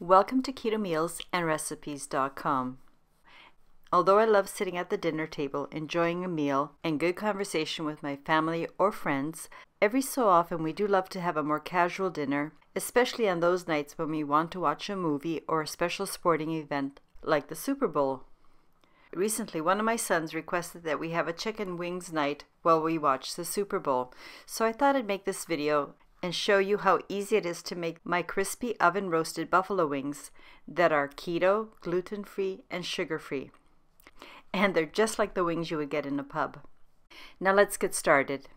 Welcome to Keto Meals and Recipes.com. Although I love sitting at the dinner table, enjoying a meal, and good conversation with my family or friends, every so often we do love to have a more casual dinner, especially on those nights when we want to watch a movie or a special sporting event like the Super Bowl. Recently, one of my sons requested that we have a chicken wings night while we watch the Super Bowl, so I thought I'd make this video and show you how easy it is to make my crispy oven roasted buffalo wings that are keto, gluten-free, and sugar-free. And they're just like the wings you would get in a pub. Now let's get started.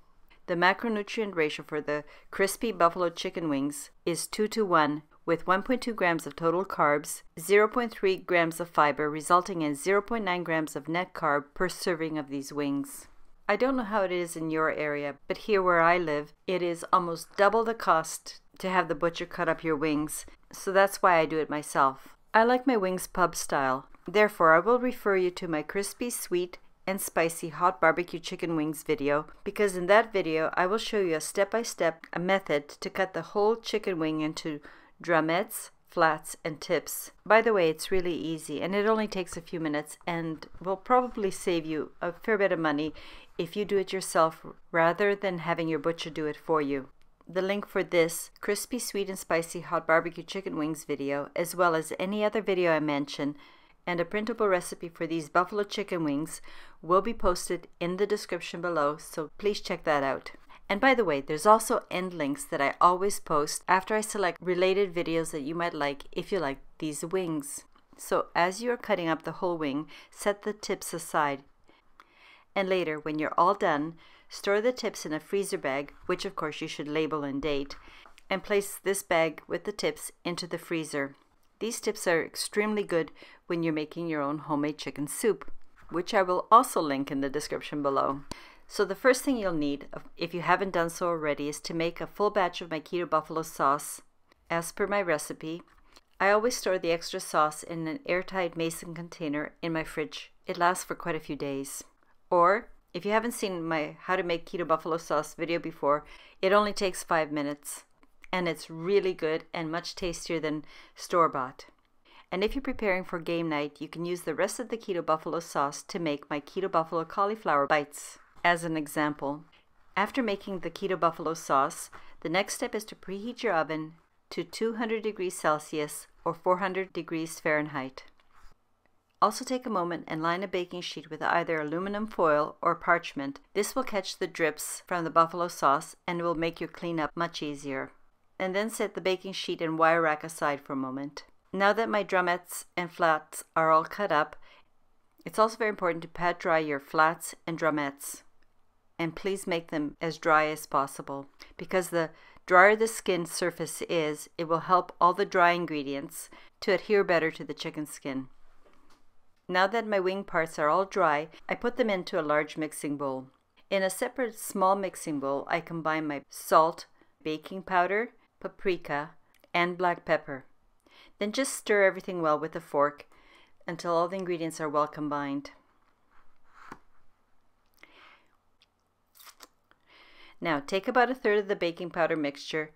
The macronutrient ratio for the crispy buffalo chicken wings is 2:1, with 1.2 grams of total carbs, 0.3 grams of fiber, resulting in 0.9 grams of net carb per serving of these wings. I don't know how it is in your area, but here where I live, it is almost double the cost to have the butcher cut up your wings, so that's why I do it myself. I like my wings pub style. Therefore, I will refer you to my crispy, sweet, and spicy hot barbecue chicken wings video, because in that video, I will show you a step-by-step method to cut the whole chicken wing into drumettes, flats, and tips. By the way, it's really easy and it only takes a few minutes and will probably save you a fair bit of money if you do it yourself rather than having your butcher do it for you. The link for this crispy, sweet, and spicy hot barbecue chicken wings video, as well as any other video I mention, and a printable recipe for these buffalo chicken wings will be posted in the description below, so please check that out. And by the way, there's also end links that I always post after I select related videos that you might like if you like these wings. So as you are cutting up the whole wing, set the tips aside. And later, when you're all done, store the tips in a freezer bag, which of course you should label and date, and place this bag with the tips into the freezer. These tips are extremely good when you're making your own homemade chicken soup, which I will also link in the description below. So the first thing you'll need, if you haven't done so already, is to make a full batch of my keto buffalo sauce as per my recipe. I always store the extra sauce in an airtight mason container in my fridge. It lasts for quite a few days. Or, if you haven't seen my how to make keto buffalo sauce video before, it only takes 5 minutes. And it's really good and much tastier than store-bought. And if you're preparing for game night, you can use the rest of the keto buffalo sauce to make my keto buffalo cauliflower bites. As an example, after making the keto buffalo sauce, the next step is to preheat your oven to 200 degrees Celsius or 400 degrees Fahrenheit. Also take a moment and line a baking sheet with either aluminum foil or parchment. This will catch the drips from the buffalo sauce and will make your cleanup much easier. And then set the baking sheet and wire rack aside for a moment. Now that my drumettes and flats are all cut up, it's also very important to pat dry your flats and drumettes. And please make them as dry as possible, because the drier the skin surface is, it will help all the dry ingredients to adhere better to the chicken skin. Now that my wing parts are all dry, I put them into a large mixing bowl. In a separate small mixing bowl, I combine my salt, baking powder, paprika, and black pepper. Then just stir everything well with a fork until all the ingredients are well combined. Now take about 1/3 of the baking powder mixture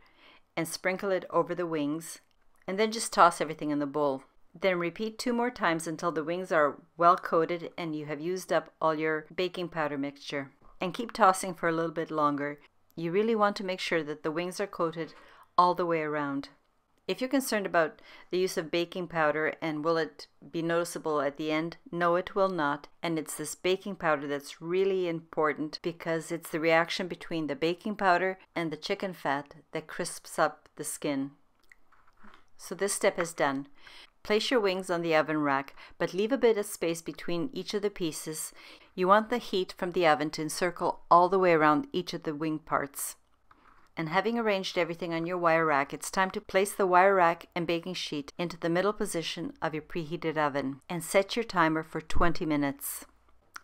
and sprinkle it over the wings, and then just toss everything in the bowl. Then repeat 2 more times until the wings are well coated and you have used up all your baking powder mixture. And keep tossing for a little bit longer. You really want to make sure that the wings are coated all the way around. If you're concerned about the use of baking powder and will it be noticeable at the end, no, it will not. And it's this baking powder that's really important, because it's the reaction between the baking powder and the chicken fat that crisps up the skin. So this step is done. Place your wings on the oven rack, but leave a bit of space between each of the pieces. You want the heat from the oven to encircle all the way around each of the wing parts. And having arranged everything on your wire rack, it's time to place the wire rack and baking sheet into the middle position of your preheated oven and set your timer for 20 minutes.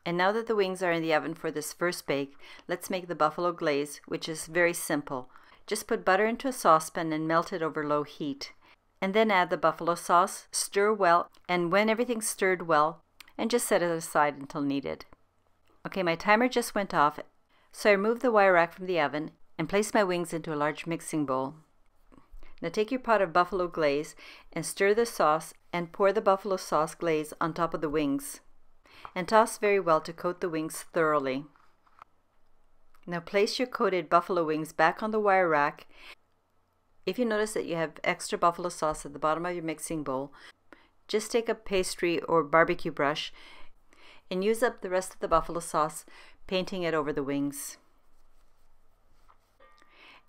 And now that the wings are in the oven for this first bake, let's make the buffalo glaze, which is very simple. Just put butter into a saucepan and melt it over low heat. And then add the buffalo sauce, stir well, and when everything's stirred well, and just set it aside until needed. Okay, my timer just went off, so I removed the wire rack from the oven and place my wings into a large mixing bowl. Now take your pot of buffalo glaze and stir the sauce and pour the buffalo sauce glaze on top of the wings. And toss very well to coat the wings thoroughly. Now place your coated buffalo wings back on the wire rack. If you notice that you have extra buffalo sauce at the bottom of your mixing bowl, just take a pastry or barbecue brush and use up the rest of the buffalo sauce, painting it over the wings.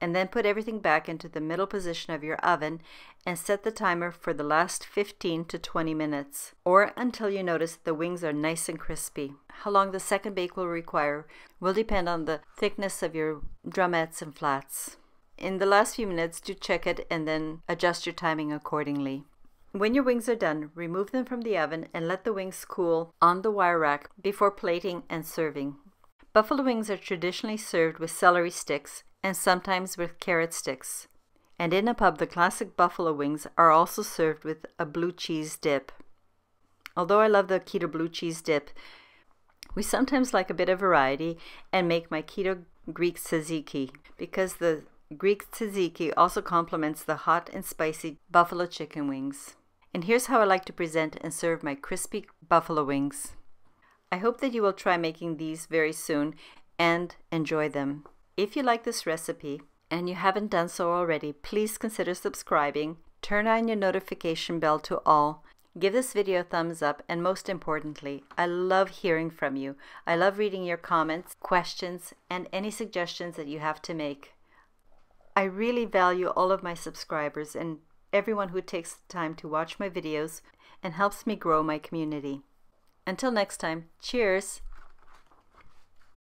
And then put everything back into the middle position of your oven and set the timer for the last 15 to 20 minutes, or until you notice the wings are nice and crispy. How long the second bake will require will depend on the thickness of your drumettes and flats. In the last few minutes, do check it and then adjust your timing accordingly. When your wings are done, remove them from the oven and let the wings cool on the wire rack before plating and serving. Buffalo wings are traditionally served with celery sticks and sometimes with carrot sticks. And in a pub, the classic buffalo wings are also served with a blue cheese dip. Although I love the keto blue cheese dip, we sometimes like a bit of variety and make my keto Greek tzatziki, because the Greek tzatziki also complements the hot and spicy buffalo chicken wings. And here's how I like to present and serve my crispy buffalo wings. I hope that you will try making these very soon and enjoy them. If you like this recipe and you haven't done so already, please consider subscribing, turn on your notification bell to all, give this video a thumbs up, and most importantly, I love hearing from you. I love reading your comments, questions, and any suggestions that you have to make. I really value all of my subscribers and everyone who takes the time to watch my videos and helps me grow my community. Until next time, cheers!